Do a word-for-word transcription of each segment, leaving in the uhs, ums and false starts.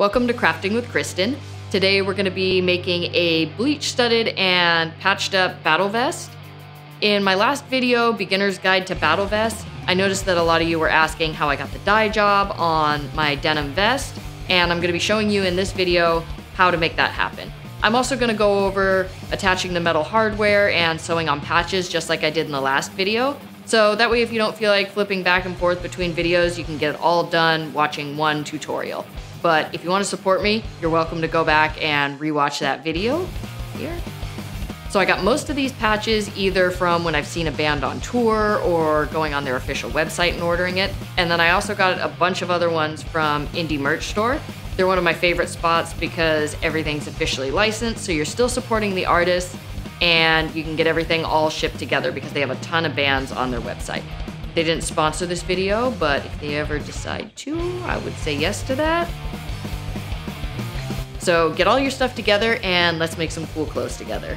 Welcome to Crafting with Kristen. Today we're gonna be making a bleach studded and patched up battle vest. In my last video, Beginner's Guide to Battle Vest, I noticed that a lot of you were asking how I got the dye job on my denim vest, and I'm gonna be showing you in this video how to make that happen. I'm also gonna go over attaching the metal hardware and sewing on patches just like I did in the last video. So that way if you don't feel like flipping back and forth between videos, you can get it all done watching one tutorial. But if you want to support me, you're welcome to go back and rewatch that video here. So I got most of these patches either from when I've seen a band on tour or going on their official website and ordering it. And then I also got a bunch of other ones from Indie Merch Store. They're one of my favorite spots because everything's officially licensed, so you're still supporting the artists and you can get everything all shipped together because they have a ton of bands on their website. They didn't sponsor this video, but if they ever decide to, I would say yes to that. So get all your stuff together and let's make some cool clothes together.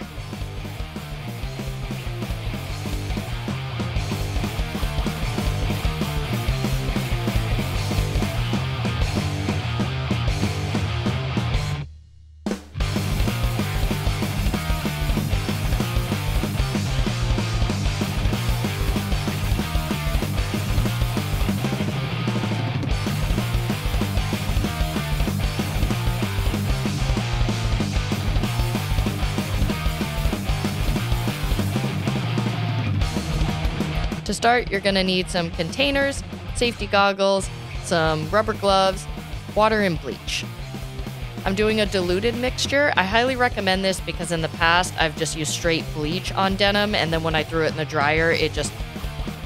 To start, you're gonna need some containers, safety goggles, some rubber gloves, water and bleach. I'm doing a diluted mixture. I highly recommend this because in the past, I've just used straight bleach on denim, and then when I threw it in the dryer, it just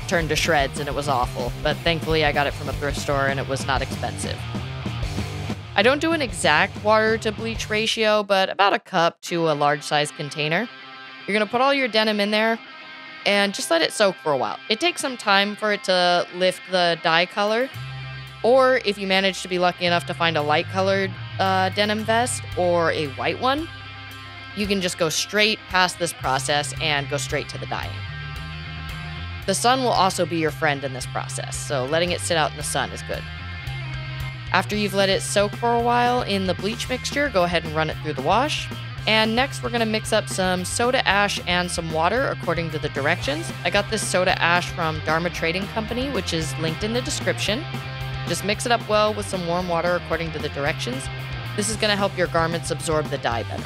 turned to shreds and it was awful. But thankfully, I got it from a thrift store and it was not expensive. I don't do an exact water to bleach ratio, but about a cup to a large size container. You're gonna put all your denim in there, and just let it soak for a while. It takes some time for it to lift the dye color, or if you manage to be lucky enough to find a light colored uh, denim vest or a white one, you can just go straight past this process and go straight to the dyeing. The sun will also be your friend in this process, so letting it sit out in the sun is good. After you've let it soak for a while in the bleach mixture, go ahead and run it through the wash. And next, we're gonna mix up some soda ash and some water according to the directions. I got this soda ash from Dharma Trading Company, which is linked in the description. Just mix it up well with some warm water according to the directions. This is gonna help your garments absorb the dye better.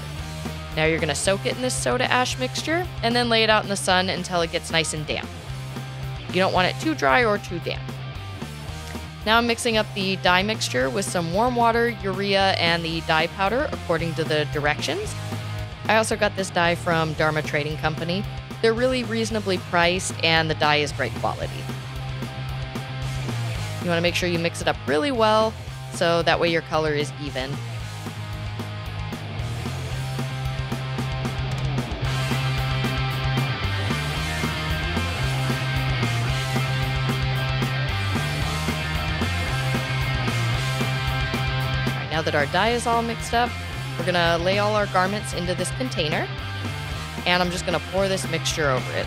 Now you're gonna soak it in this soda ash mixture and then lay it out in the sun until it gets nice and damp. You don't want it too dry or too damp. Now I'm mixing up the dye mixture with some warm water, urea, and the dye powder according to the directions. I also got this dye from Dharma Trading Company. They're really reasonably priced and the dye is great quality. You want to make sure you mix it up really well so that way your color is even. Now that our dye is all mixed up, we're gonna lay all our garments into this container, and I'm just gonna pour this mixture over it.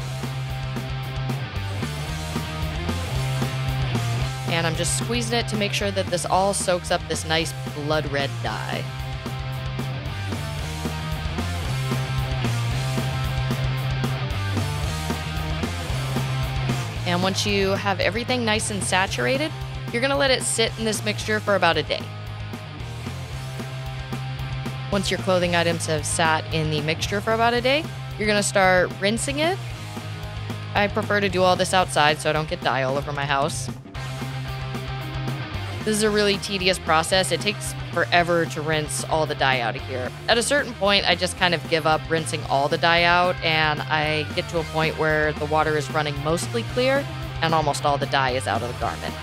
And I'm just squeezing it to make sure that this all soaks up this nice blood red dye. And once you have everything nice and saturated, you're gonna let it sit in this mixture for about a day. Once your clothing items have sat in the mixture for about a day, you're gonna start rinsing it. I prefer to do all this outside so I don't get dye all over my house. This is a really tedious process. It takes forever to rinse all the dye out of here. At a certain point, I just kind of give up rinsing all the dye out, and I get to a point where the water is running mostly clear and almost all the dye is out of the garment.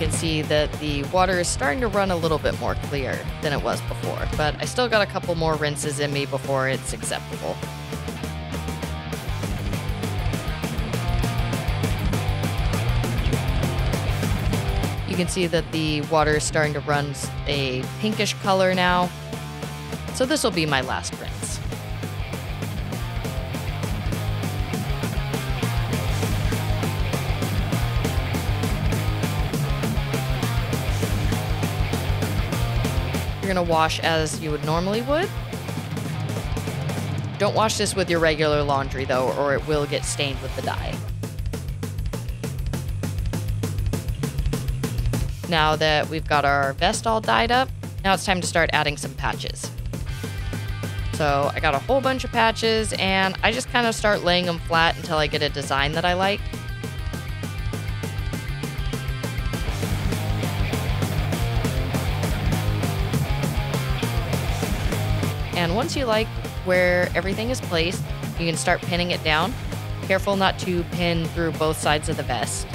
can see that the water is starting to run a little bit more clear than it was before, but I still got a couple more rinses in me before it's acceptable. You can see that the water is starting to run a pinkish color now, so this will be my last rinse. Going to wash as you would normally would. Don't wash this with your regular laundry though, or it will get stained with the dye. Now that we've got our vest all dyed up, now it's time to start adding some patches. So I got a whole bunch of patches and I just kind of start laying them flat until I get a design that I like. And once you like where everything is placed, you can start pinning it down. Careful not to pin through both sides of the vest.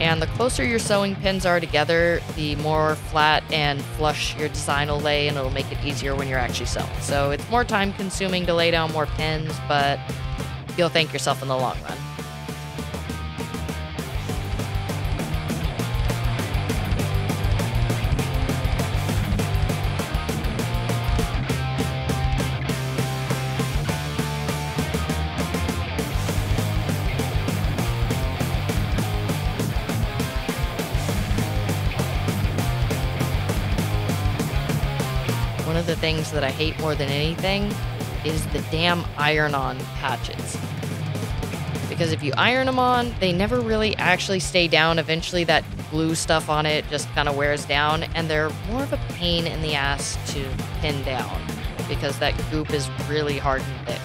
And the closer your sewing pins are together, the more flat and flush your design will lay, and it'll make it easier when you're actually sewing. So it's more time consuming to lay down more pins, but you'll thank yourself in the long run. Things that I hate more than anything is the damn iron-on patches. Because if you iron them on, they never really actually stay down. Eventually that glue stuff on it just kind of wears down, and they're more of a pain in the ass to pin down because that goop is really hard and thick.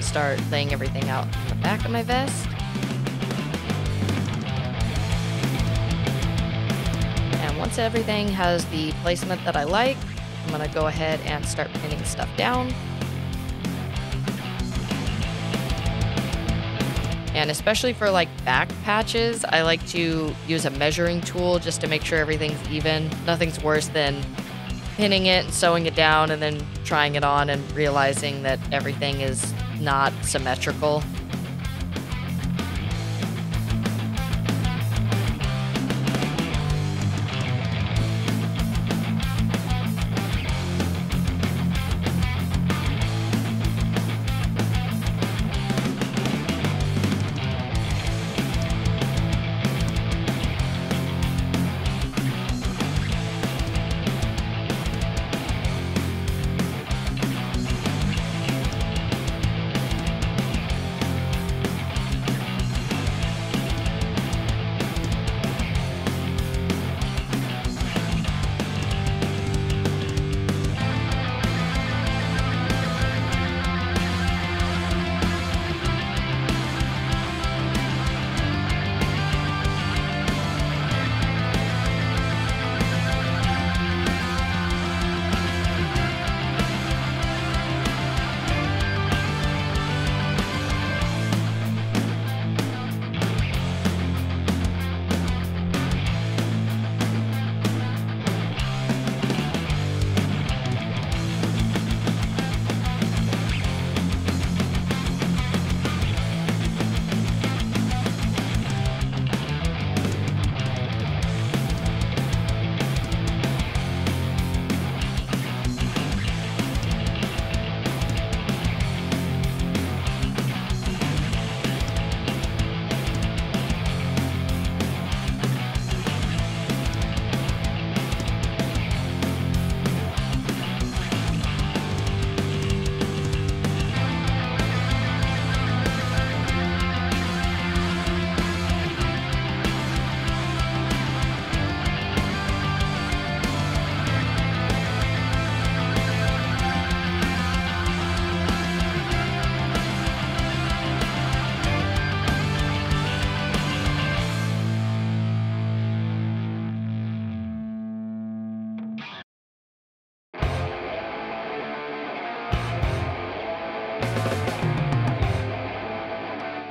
Start laying everything out in the back of my vest. And once everything has the placement that I like, I'm gonna go ahead and start pinning stuff down. And especially for like back patches, I like to use a measuring tool just to make sure everything's even. Nothing's worse than pinning it and sewing it down and then trying it on and realizing that everything is not symmetrical.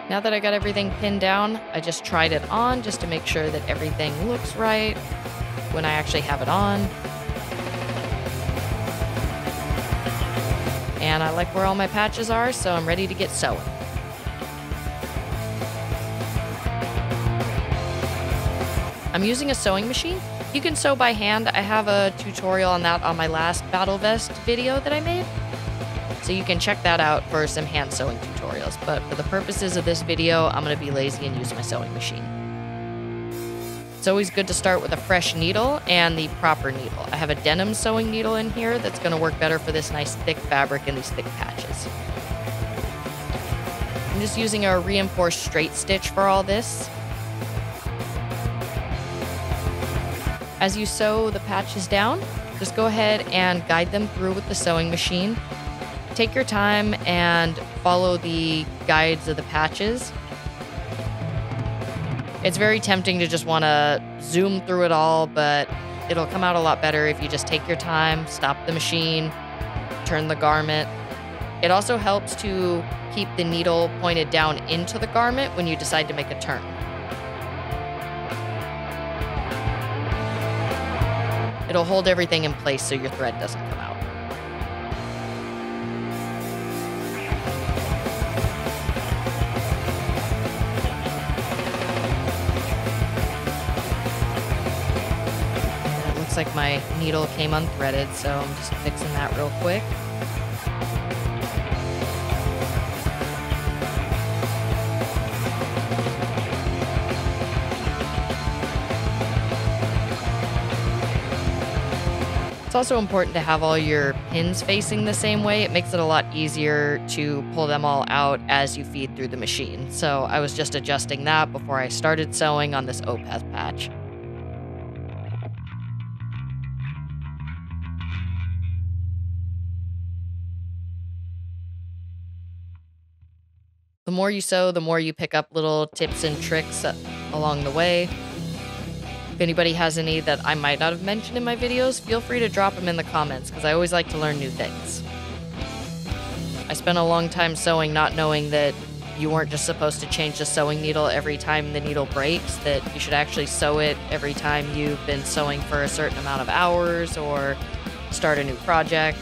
Now that I got everything pinned down, I just tried it on just to make sure that everything looks right when I actually have it on. And I like where all my patches are, so I'm ready to get sewing. I'm using a sewing machine. You can sew by hand. I have a tutorial on that on my last battle vest video that I made. So you can check that out for some hand sewing tutorials. But for the purposes of this video, I'm going to be lazy and use my sewing machine. It's always good to start with a fresh needle and the proper needle. I have a denim sewing needle in here that's going to work better for this nice thick fabric and these thick patches. I'm just using a reinforced straight stitch for all this. As you sew the patches down, just go ahead and guide them through with the sewing machine. Take your time and follow the guides of the patches. It's very tempting to just want to zoom through it all, but it'll come out a lot better if you just take your time, stop the machine, turn the garment. It also helps to keep the needle pointed down into the garment when you decide to make a turn. It'll hold everything in place so your thread doesn't come out. Like my needle came unthreaded, so I'm just fixing that real quick. It's also important to have all your pins facing the same way. It makes it a lot easier to pull them all out as you feed through the machine. So I was just adjusting that before I started sewing on this Opeth patch. The more you sew, the more you pick up little tips and tricks along the way. If anybody has any that I might not have mentioned in my videos, feel free to drop them in the comments because I always like to learn new things. I spent a long time sewing not knowing that you weren't just supposed to change the sewing needle every time the needle breaks, that you should actually sew it every time you've been sewing for a certain amount of hours or start a new project.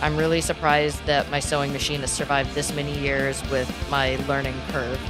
I'm really surprised that my sewing machine has survived this many years with my learning curve.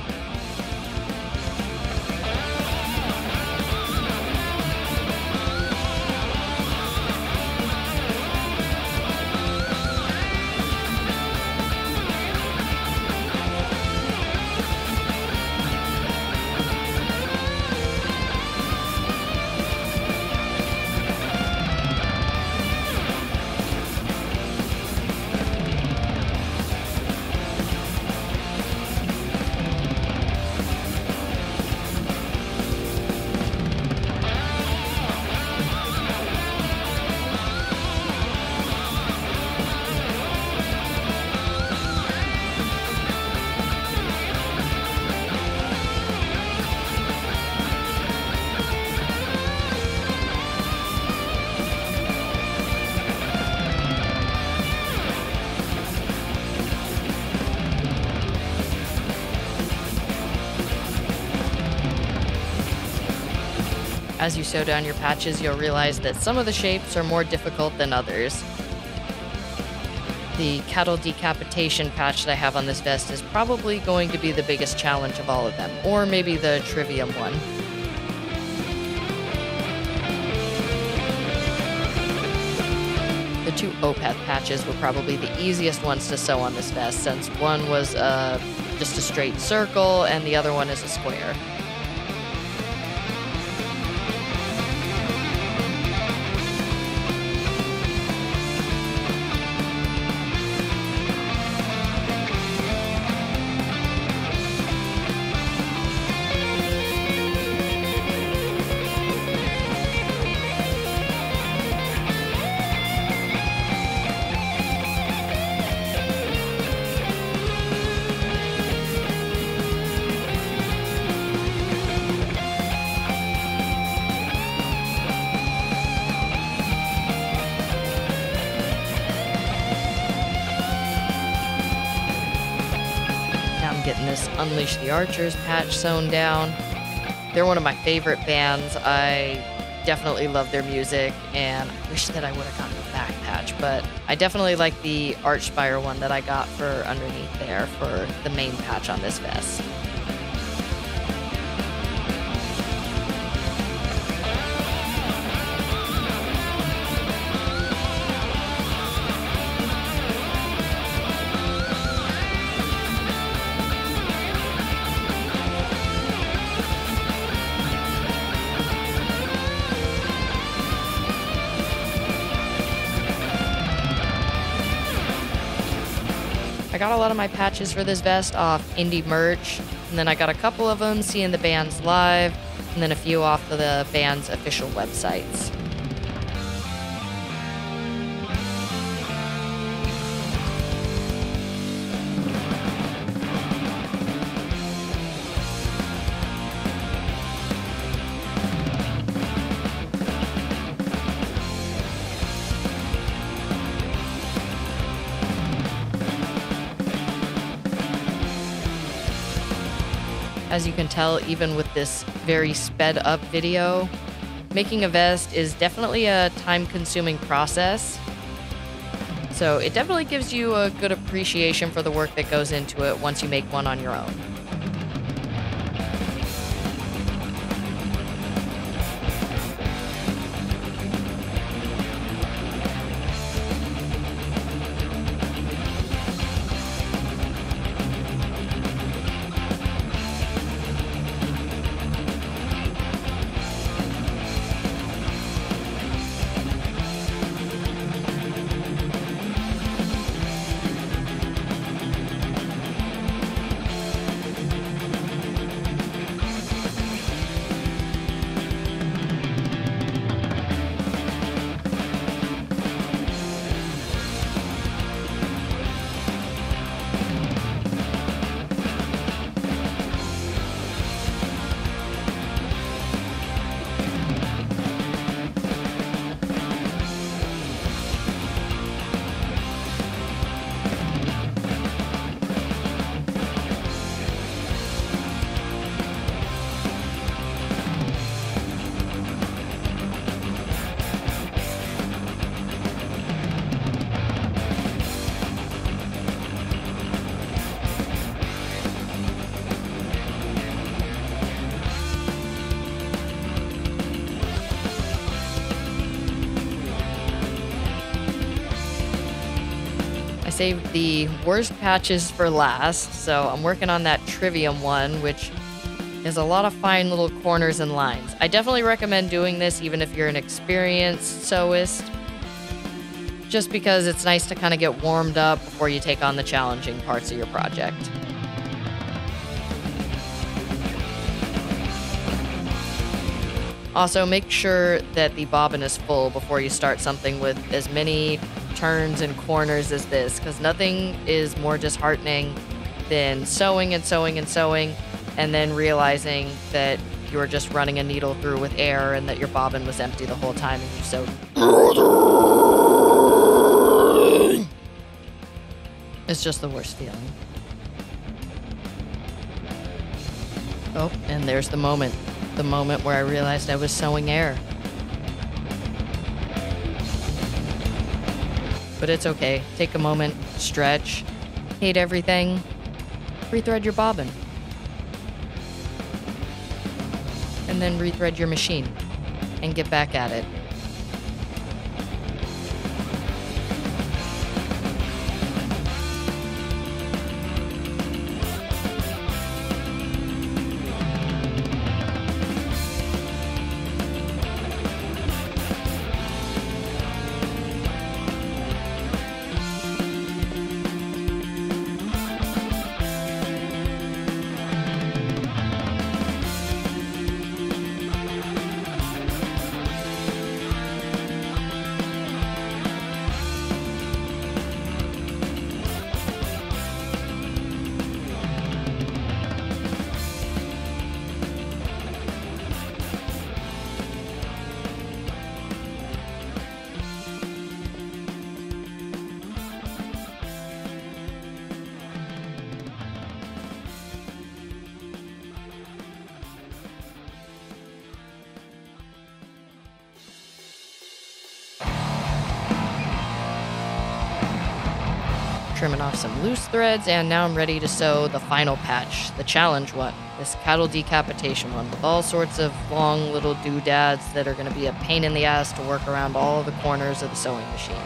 As you sew down your patches, you'll realize that some of the shapes are more difficult than others. The Cattle Decapitation patch that I have on this vest is probably going to be the biggest challenge of all of them, or maybe the Trivium one. The two Opeth patches were probably the easiest ones to sew on this vest, since one was uh, just a straight circle and the other one is a square. this Unleash the Archers patch sewn down. They're one of my favorite bands. I definitely love their music, and I wish that I would have gotten a back patch, but I definitely like the Archspire one that I got for underneath there for the main patch on this vest. I got a lot of my patches for this vest off Indie Merch, and then I got a couple of them seeing the bands live, and then a few off of the band's official websites. As you can tell, even with this very sped up video, making a vest is definitely a time-consuming process. So it definitely gives you a good appreciation for the work that goes into it once you make one on your own. Saved the worst patches for last, so I'm working on that Trivium one, which is a lot of fine little corners and lines. I definitely recommend doing this even if you're an experienced sewist, just because it's nice to kind of get warmed up before you take on the challenging parts of your project. Also, make sure that the bobbin is full before you start something with as many turns and corners as this, because nothing is more disheartening than sewing and sewing and sewing and then realizing that you're just running a needle through with air and that your bobbin was empty the whole time and you sewed. It's just the worst feeling. Oh, and there's the moment. The moment where I realized I was sewing air. But it's okay. Take a moment, stretch, hate everything, rethread your bobbin. And then rethread your machine and get back at it. trimming off some loose threads, and now I'm ready to sew the final patch, the challenge one, this cattle decapitation one, with all sorts of long little doodads that are going to be a pain in the ass to work around all the corners of the sewing machine.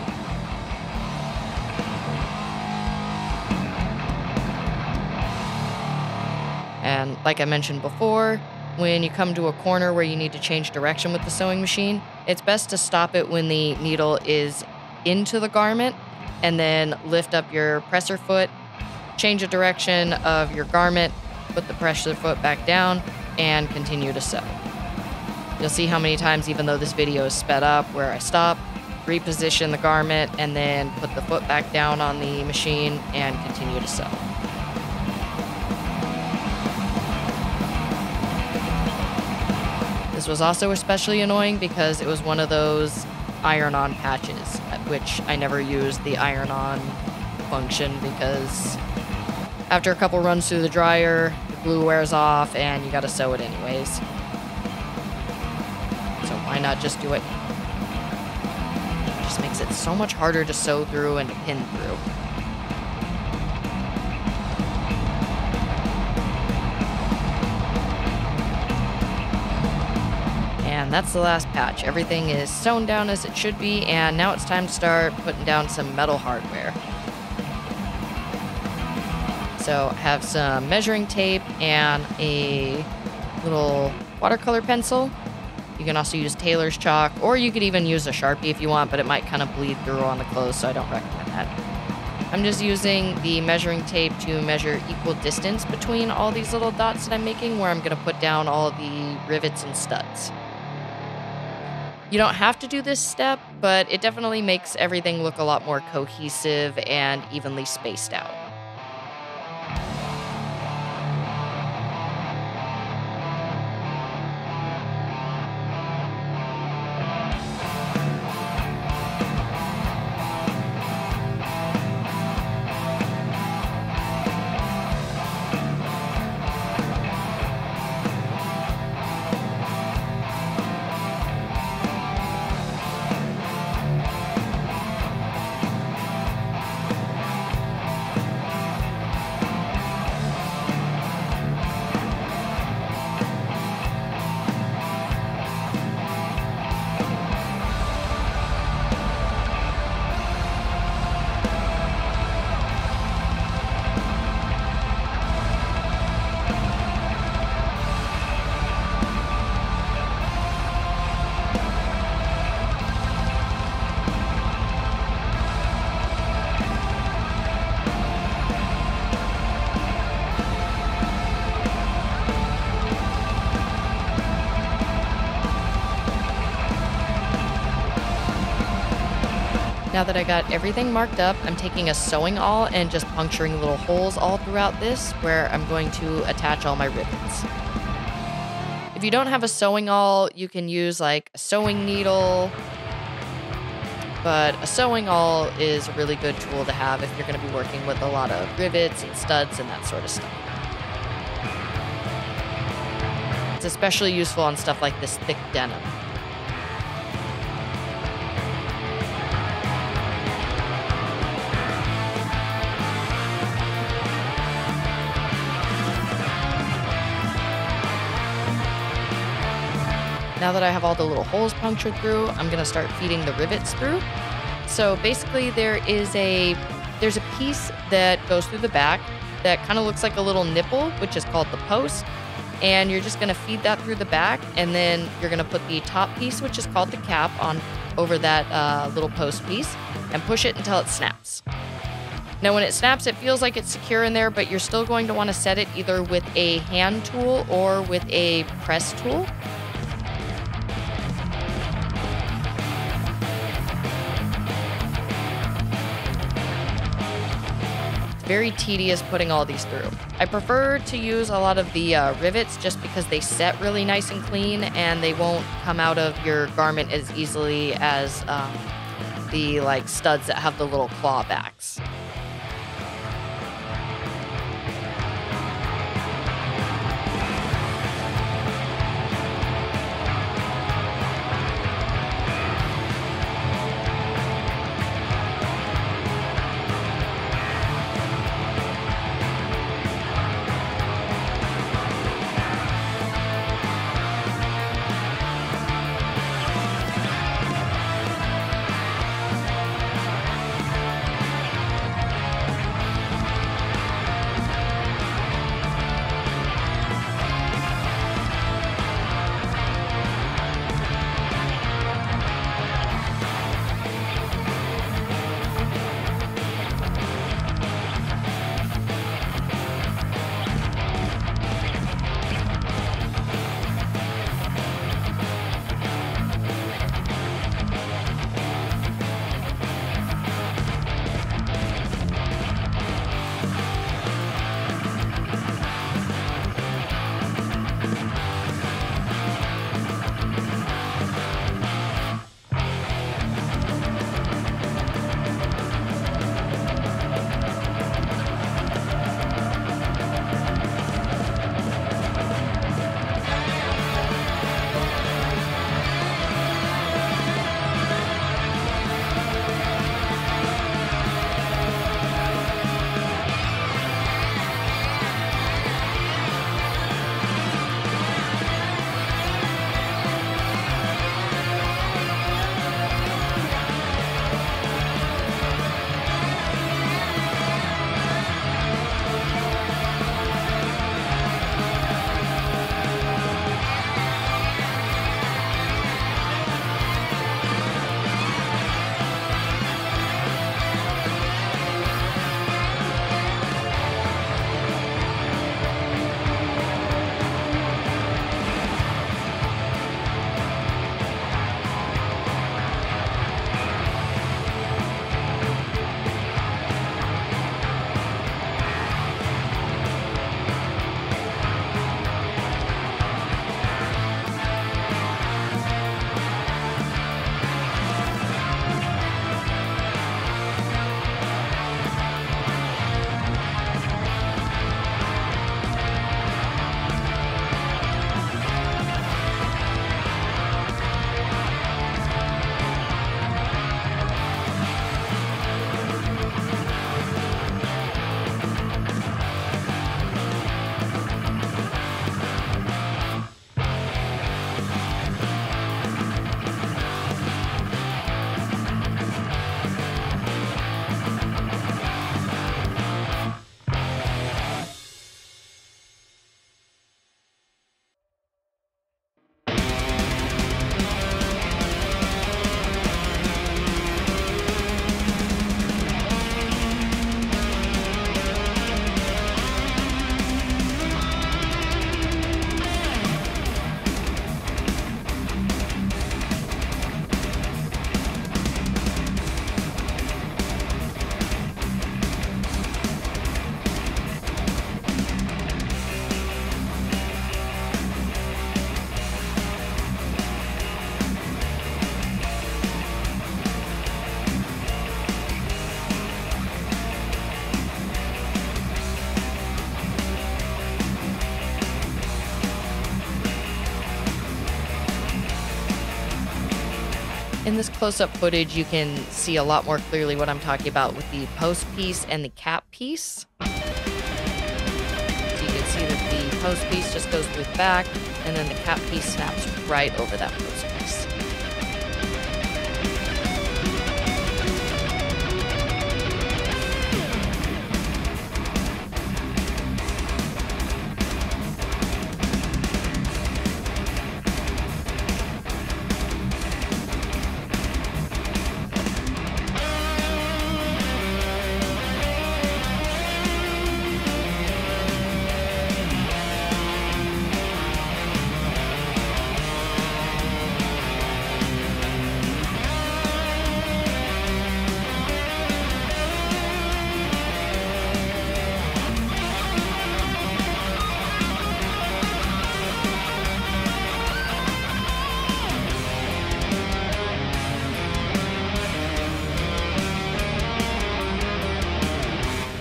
And like I mentioned before, when you come to a corner where you need to change direction with the sewing machine, it's best to stop it when the needle is into the garment and then lift up your presser foot, change the direction of your garment, put the presser foot back down, and continue to sew. You'll see how many times, even though this video is sped up, where I stop, reposition the garment, and then put the foot back down on the machine and continue to sew. This was also especially annoying because it was one of those iron-on patches, which I never used the iron-on function because after a couple runs through the dryer, the glue wears off and you gotta sew it anyways. So why not just do it? It just makes it so much harder to sew through and to pin through. And that's the last patch. Everything is sewn down as it should be, and now it's time to start putting down some metal hardware. So I have some measuring tape and a little watercolor pencil. You can also use Taylor's chalk, or you could even use a Sharpie if you want, but it might kind of bleed through on the clothes, so I don't recommend that. I'm just using the measuring tape to measure equal distance between all these little dots that I'm making, where I'm going to put down all the rivets and studs. You don't have to do this step, but it definitely makes everything look a lot more cohesive and evenly spaced out. Now that I got everything marked up, I'm taking a sewing awl and just puncturing little holes all throughout this where I'm going to attach all my ribbons. If you don't have a sewing awl, you can use like a sewing needle, but a sewing awl is a really good tool to have if you're going to be working with a lot of rivets and studs and that sort of stuff. It's especially useful on stuff like this thick denim. Now that I have all the little holes punctured through, I'm going to start feeding the rivets through. So basically there is a there's a piece that goes through the back that kind of looks like a little nipple, which is called the post. And you're just going to feed that through the back, and then you're going to put the top piece, which is called the cap, on over that uh, little post piece and push it until it snaps. Now when it snaps, it feels like it's secure in there, but you're still going to want to set it either with a hand tool or with a press tool. Very tedious putting all these through. I prefer to use a lot of the uh, rivets just because they set really nice and clean and they won't come out of your garment as easily as um, the like studs that have the little claw backs. In this close-up footage, you can see a lot more clearly what I'm talking about with the post piece and the cap piece. So you can see that the post piece just goes through the back, and then the cap piece snaps right over that post piece.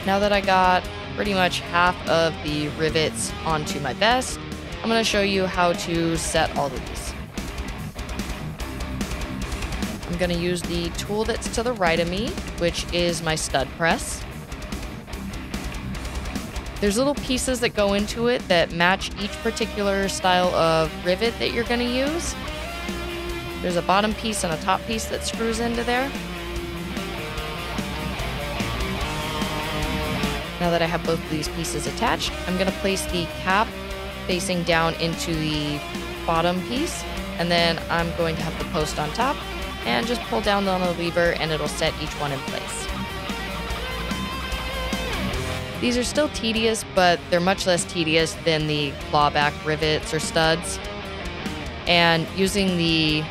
Now that I got pretty much half of the rivets onto my vest, I'm going to show you how to set all of these. I'm going to use the tool that's to the right of me, which is my stud press. There's little pieces that go into it that match each particular style of rivet that you're going to use. There's a bottom piece and a top piece that screws into there. Now that I have both of these pieces attached, I'm going to place the cap facing down into the bottom piece, and then I'm going to have the post on top and just pull down on the lever and it'll set each one in place. These are still tedious, but they're much less tedious than the clawback rivets or studs, and using the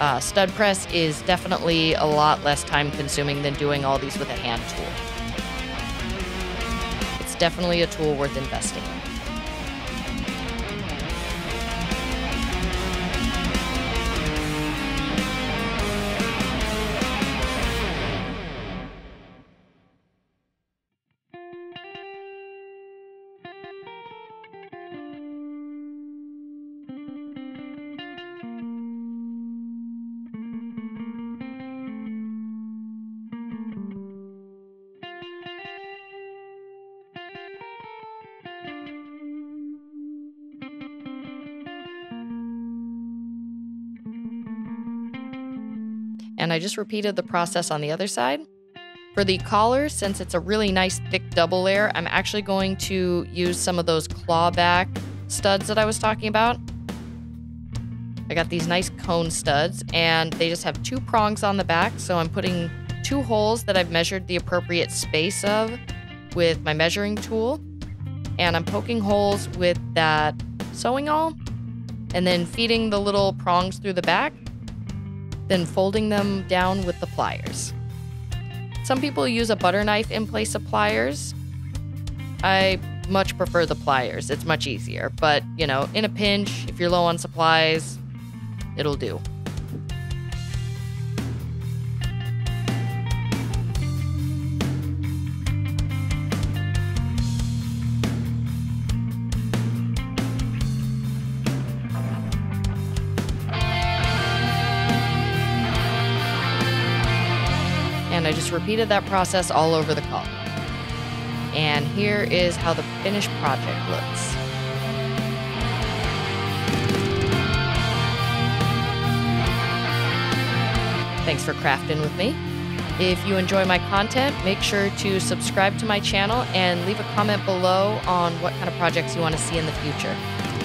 uh, stud press is definitely a lot less time consuming than doing all these with a hand tool. Definitely a tool worth investing in. And I just repeated the process on the other side. For the collar, since it's a really nice thick double layer, I'm actually going to use some of those clawback studs that I was talking about. I got these nice cone studs, and they just have two prongs on the back, so I'm putting two holes that I've measured the appropriate space of with my measuring tool, and I'm poking holes with that sewing awl, and then feeding the little prongs through the back, then folding them down with the pliers. Some people use a butter knife in place of pliers. I much prefer the pliers, it's much easier, but you know, in a pinch, if you're low on supplies, it'll do. And I just repeated that process all over the collar. And here is how the finished project looks. Thanks for crafting with me. If you enjoy my content, make sure to subscribe to my channel and leave a comment below on what kind of projects you want to see in the future.